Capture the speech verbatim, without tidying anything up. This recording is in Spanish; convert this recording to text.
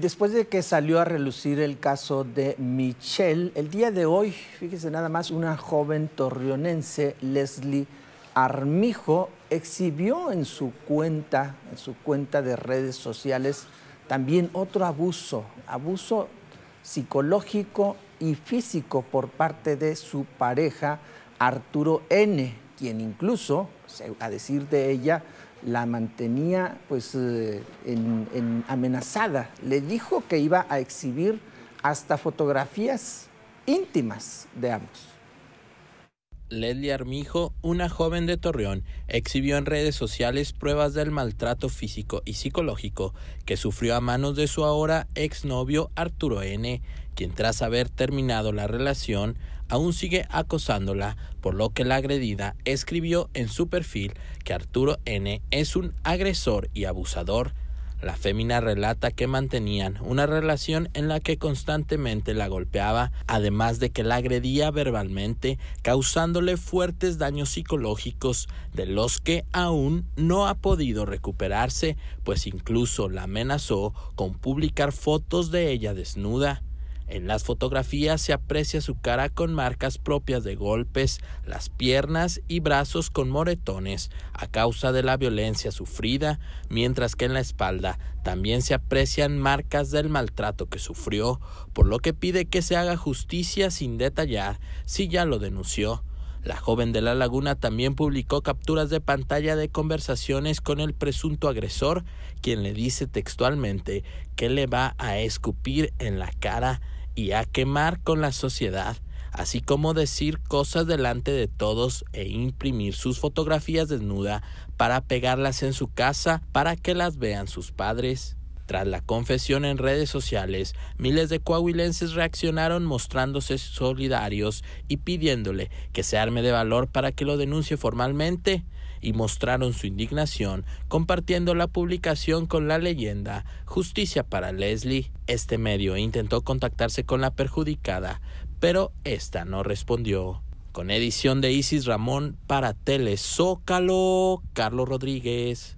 Después de que salió a relucir el caso de Michelle, el día de hoy, fíjese nada más, una joven torreonense, Lesly Armijo, exhibió en su cuenta, en su cuenta de redes sociales, también otro abuso, abuso psicológico y físico por parte de su pareja, Arturo N, quien incluso, a decir de ella, la mantenía pues eh, en, en amenazada. Le dijo que iba a exhibir hasta fotografías íntimas de ambos. Lesly Armijo, una joven de Torreón, exhibió en redes sociales pruebas del maltrato físico y psicológico que sufrió a manos de su ahora exnovio Arturo N, quien tras haber terminado la relación, aún sigue acosándola, por lo que la agredida escribió en su perfil que Arturo N es un agresor y abusador. La fémina relata que mantenían una relación en la que constantemente la golpeaba, además de que la agredía verbalmente, causándole fuertes daños psicológicos, de los que aún no ha podido recuperarse, pues incluso la amenazó con publicar fotos de ella desnuda. En las fotografías se aprecia su cara con marcas propias de golpes, las piernas y brazos con moretones a causa de la violencia sufrida, mientras que en la espalda también se aprecian marcas del maltrato que sufrió, por lo que pide que se haga justicia sin detallar si ya lo denunció. La joven de La Laguna también publicó capturas de pantalla de conversaciones con el presunto agresor, quien le dice textualmente que le va a escupir en la cara y a quemar con la sociedad, así como decir cosas delante de todos e imprimir sus fotografías desnuda para pegarlas en su casa para que las vean sus padres. Tras la confesión en redes sociales, miles de coahuilenses reaccionaron mostrándose solidarios y pidiéndole que se arme de valor para que lo denuncie formalmente, y mostraron su indignación compartiendo la publicación con la leyenda Justicia para Lesly. Este medio intentó contactarse con la perjudicada, pero esta no respondió. Con edición de Isis Ramón para Tele Sócalo, Carlos Rodríguez.